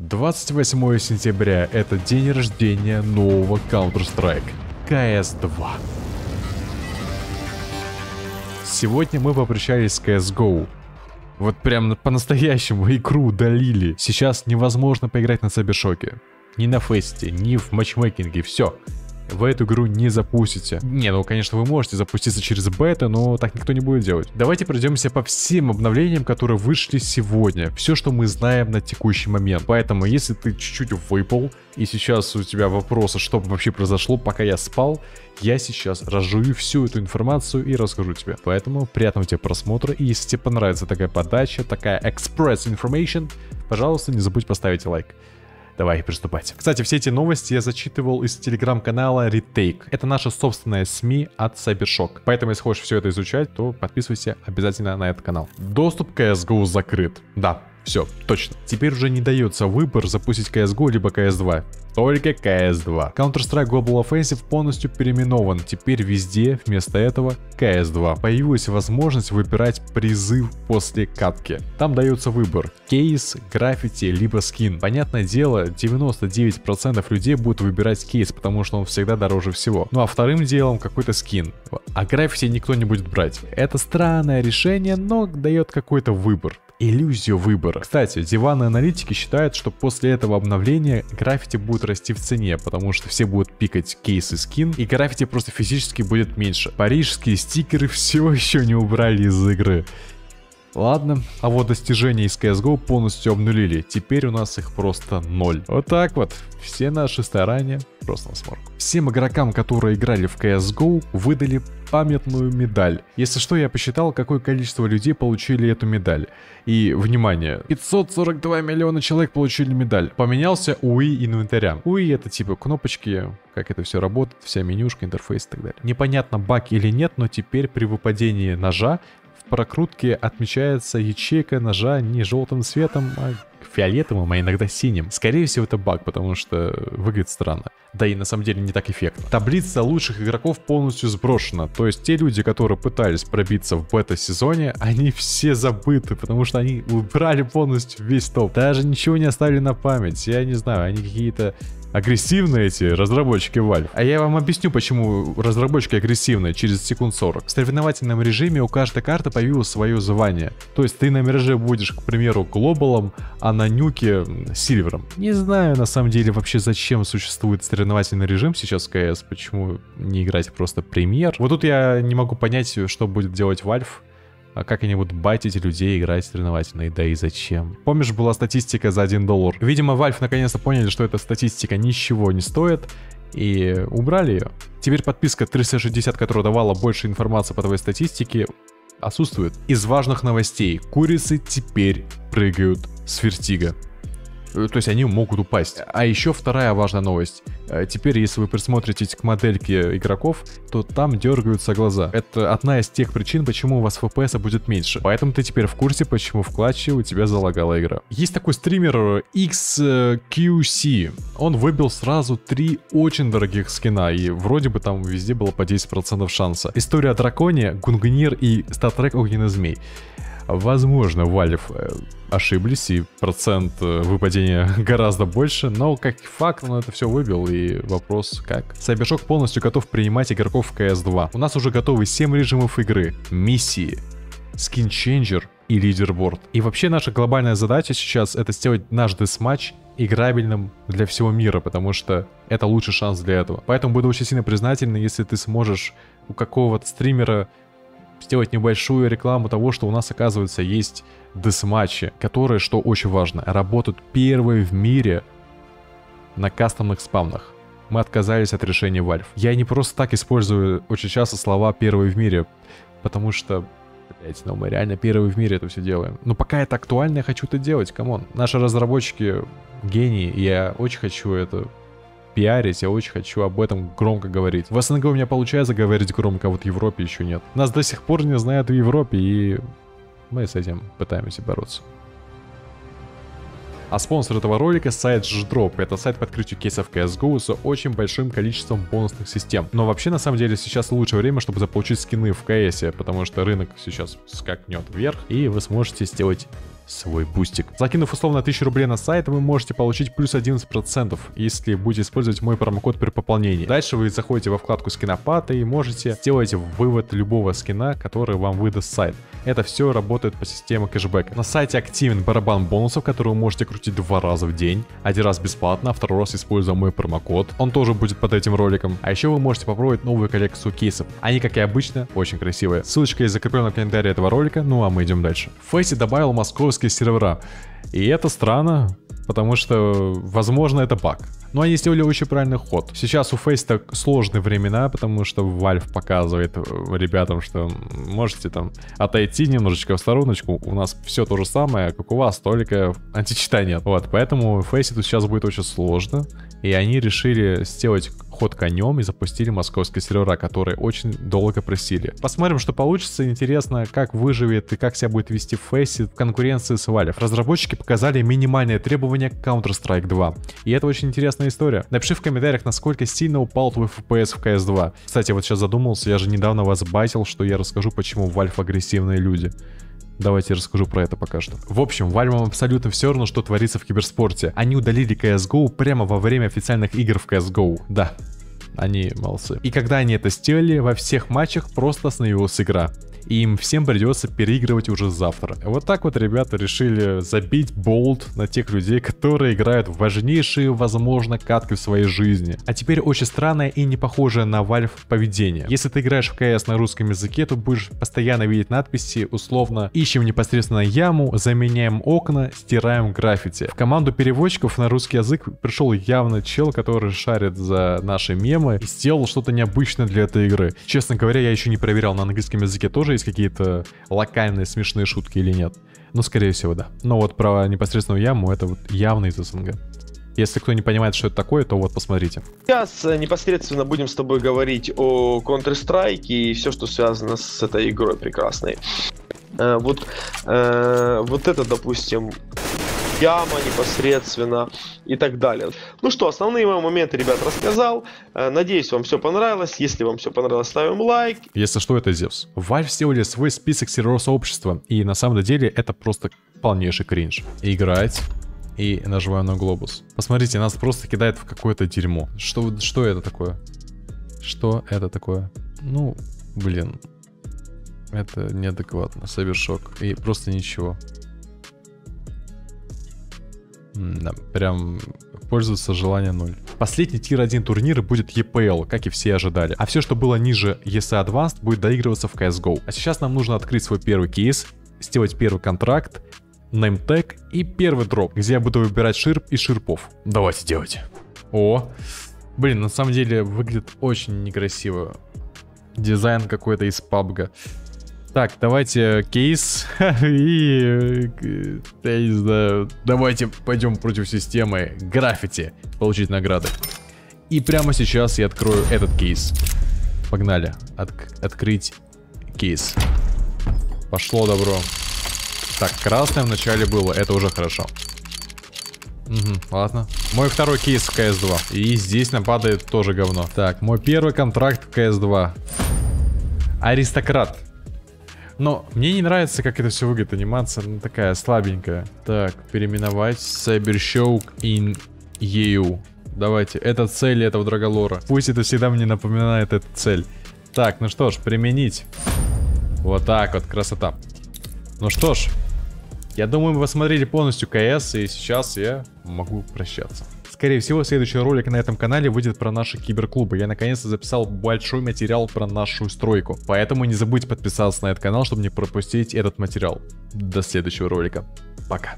28 сентября – это день рождения нового Counter-Strike CS 2. Сегодня мы попрощались с CS GO. Вот прям по-настоящему игру удалили. Сейчас невозможно поиграть на CyberShock'е. Ни на FACEIT, ни в матчмейкинге, все. Вы эту игру не запустите. Не, ну конечно вы можете запуститься через бета, но так никто не будет делать. Давайте пройдемся по всем обновлениям, которые вышли сегодня. Все, что мы знаем на текущий момент. Поэтому, если ты чуть-чуть выпал, и сейчас у тебя вопросы, что вообще произошло, пока я спал, я сейчас разжую всю эту информацию и расскажу тебе. Поэтому приятного тебе просмотра, и если тебе понравится такая подача, такая экспресс информейшн, пожалуйста, не забудь поставить лайк. Давай приступать. Кстати, все эти новости я зачитывал из телеграм-канала Retake. Это наша собственная СМИ от CyberShock. Поэтому, если хочешь все это изучать, то подписывайся обязательно на этот канал. Доступ к CSGO закрыт. Да, все, точно. Теперь уже не дается выбор запустить CSGO либо CS2. Только CS2. Counter-Strike Global Offensive полностью переименован. Теперь везде вместо этого CS2. Появилась возможность выбирать призыв после катки. Там дается выбор. Кейс, граффити, либо скин. Понятное дело, 99% людей будут выбирать кейс, потому что он всегда дороже всего. Ну а вторым делом какой-то скин. А граффити никто не будет брать. Это странное решение, но дает какой-то выбор. Иллюзию выбора. Кстати, диванные аналитики считают, что после этого обновления граффити будет расти в цене, потому что все будут пикать кейс и скин, и граффити просто физически будет меньше. Парижские стикеры все еще не убрали из игры. Ладно, а вот достижения из CSGO полностью обнулили, теперь у нас их просто ноль. Вот так вот, все наши старания просто на смарку. Всем игрокам, которые играли в CSGO, выдали памятную медаль. Если что, я посчитал, какое количество людей получили эту медаль. И, внимание, 542 миллиона человек получили медаль. Поменялся UI инвентаря. UI это типа кнопочки, как это все работает, вся менюшка, интерфейс и так далее. Непонятно, баг или нет, но теперь при выпадении ножа в прокрутке отмечается ячейка ножа не желтым цветом, а фиолетовым, а иногда синим. Скорее всего, это баг, потому что выглядит странно. Да и на самом деле не так эффектно. Таблица лучших игроков полностью сброшена. То есть те люди, которые пытались пробиться в бета-сезоне, они все забыты, потому что они убрали полностью весь топ. Даже ничего не оставили на память. Я не знаю, они какие-то агрессивные, эти разработчики Valve. А я вам объясню, почему разработчики агрессивные через секунд 40. В соревновательном режиме у каждой карты появилось свое звание. То есть ты на мираже будешь, к примеру, глобалом, а на нюке сильвером. Не знаю на самом деле вообще, зачем существует соревновательный режим сейчас в CS, почему не играть просто премьер. Вот тут я не могу понять, что будет делать Valve. Как они будут байтить людей, играть соревновательно, да и зачем. Помнишь, была статистика за $1? Видимо, Valve наконец-то поняли, что эта статистика ничего не стоит, и убрали ее. Теперь подписка 360, которая давала больше информации по твоей статистике, отсутствует. Из важных новостей. Курицы теперь прыгают с вертига. То есть они могут упасть. А еще вторая важная новость. Теперь, если вы присмотритесь к модельке игроков, то там дергаются глаза. Это одна из тех причин, почему у вас FPS будет меньше. Поэтому ты теперь в курсе, почему в клатче у тебя залагала игра. Есть такой стример XQC. Он выбил сразу 3 очень дорогих скина. И вроде бы там везде было по 10% шанса. История о драконе, Гунгнир и статрек Огненный Змей. Возможно, Valve ошиблись, и процент выпадения гораздо больше, но как факт он это все выбил, и вопрос как. CyberShock полностью готов принимать игроков в CS 2. У нас уже готовы 7 режимов игры, миссии, скинченджер и лидерборд. И вообще наша глобальная задача сейчас это сделать наш десматч играбельным для всего мира, потому что это лучший шанс для этого. Поэтому буду очень сильно признателен, если ты сможешь у какого-то стримера сделать небольшую рекламу того, что у нас, оказывается, есть десматчи, которые, что очень важно, работают первые в мире на кастомных спавнах. Мы отказались от решения Valve. Я не просто так использую очень часто слова «первые в мире», потому что, блять, ну мы реально первые в мире это все делаем. Но пока это актуально, я хочу это делать, камон. Наши разработчики гении, и я очень хочу это пиарить, я очень хочу об этом громко говорить. В СНГ у меня получается говорить громко, а вот в Европе еще нет. Нас до сих пор не знают в Европе, и мы с этим пытаемся бороться. А спонсор этого ролика — сайт Gdrop. Это сайт по открытию кейсов CSGO с очень большим количеством бонусных систем. Но вообще, на самом деле, сейчас лучшее время, чтобы заполучить скины в CS, потому что рынок сейчас скакнет вверх, и вы сможете сделать свой бустик. Закинув условно 1000 рублей на сайт, вы можете получить плюс 11%, если будете использовать мой промокод при пополнении. Дальше вы заходите во вкладку скинопад и можете сделать вывод любого скина, который вам выдаст сайт. Это все работает по системе кэшбэка. На сайте активен барабан бонусов, который вы можете крутить 2 раза в день. 1 раз бесплатно, а 2-й раз используя мой промокод. Он тоже будет под этим роликом. А еще вы можете попробовать новую коллекцию кейсов. Они, как и обычно, очень красивые. Ссылочка есть закреплена в комментарии этого ролика. Ну а мы идем дальше. FACEIT добавил московские сервера. И это странно, потому что, возможно, это баг. Но они сделали очень правильный ход. Сейчас у FACEIT сложные времена, потому что Valve показывает ребятам, что можете там отойти немножечко в стороночку. У нас все то же самое, как у вас, только античита нет. Вот, поэтому FACEIT сейчас будет очень сложно. И они решили сделать ход конем и запустили московские сервера, которые очень долго просили. Посмотрим, что получится. Интересно, как выживет и как себя будет вести FACEIT в конкуренции с Valve. Разработчики показали минимальные требования к Counter-Strike 2. И это очень интересная история. Напиши в комментариях, насколько сильно упал твой FPS в CS 2. Кстати, вот сейчас задумался, я же недавно вас байтил, что я расскажу, почему Valve агрессивные люди. Давайте я расскажу про это пока что. В общем, Valve абсолютно все равно, что творится в киберспорте. Они удалили CS GO прямо во время официальных игр в CS GO. Да, они молодцы. И когда они это сделали, во всех матчах просто остановилась игра. И им всем придется переигрывать уже завтра. Вот так вот ребята решили забить болт на тех людей, которые играют в важнейшие, возможно, катки в своей жизни. А теперь очень странное и не похожее на Valve поведение. Если ты играешь в КС на русском языке, то будешь постоянно видеть надписи, условно, ищем непосредственно яму, заменяем окна, стираем граффити. В команду переводчиков на русский язык пришел явно чел, который шарит за наши мемы и сделал что-то необычное для этой игры. Честно говоря, я еще не проверял, на английском языке тоже есть какие-то локальные смешные шутки или нет. Ну, скорее всего, да. Но вот про непосредственную яму, это вот явно из СНГ. Если кто не понимает, что это такое, то вот посмотрите. Сейчас непосредственно будем с тобой говорить о Counter-Strike и все, что связано с этой игрой прекрасной. Вот это, допустим, яма непосредственно и так далее. Ну что, основные моменты, ребят, рассказал. Надеюсь, вам все понравилось. Если вам все понравилось, ставим лайк. Если что, это Зевс. Valve сделали свой список серверов сообщества. И на самом деле это просто полнейший кринж. Играть. И нажимаю на глобус. Посмотрите, нас просто кидает в какое-то дерьмо. Что это такое? Что это такое? Ну, блин. Это неадекватно. CyberShock. И просто ничего. Да, прям пользоваться желание 0. Последний тир 1 турнир будет EPL, как и все ожидали. А все, что было ниже ESA Advanced, будет доигрываться в CSGO. А сейчас нам нужно открыть свой первый кейс, сделать первый контракт, неймтег и первый дроп, где я буду выбирать ширп и ширпов. Давайте делать. О, блин, на самом деле выглядит очень некрасиво. Дизайн какой-то из PUBG. Так, давайте кейс и, я не знаю, давайте пойдем против системы граффити, получить награды. И прямо сейчас я открою этот кейс. Погнали, открыть кейс. Пошло добро. Так, красное в начале было, это уже хорошо. Угу, ладно. Мой второй кейс в CS 2, и здесь нам падает тоже говно. Так, мой первый контракт в CS 2. Аристократ. Но мне не нравится, как это все выглядит. Анимация, ну, такая слабенькая. Так, переименовать CyberShock in EU. Давайте, это цель этого Драголора. Пусть это всегда мне напоминает эту цель. Так, ну что ж, применить. Вот так вот, красота. Ну что ж, я думаю, мы посмотрели полностью КС, и сейчас я могу прощаться. Скорее всего, следующий ролик на этом канале выйдет про наши киберклубы. Я наконец-то записал большой материал про нашу стройку. Поэтому не забудьте подписаться на этот канал, чтобы не пропустить этот материал. До следующего ролика. Пока.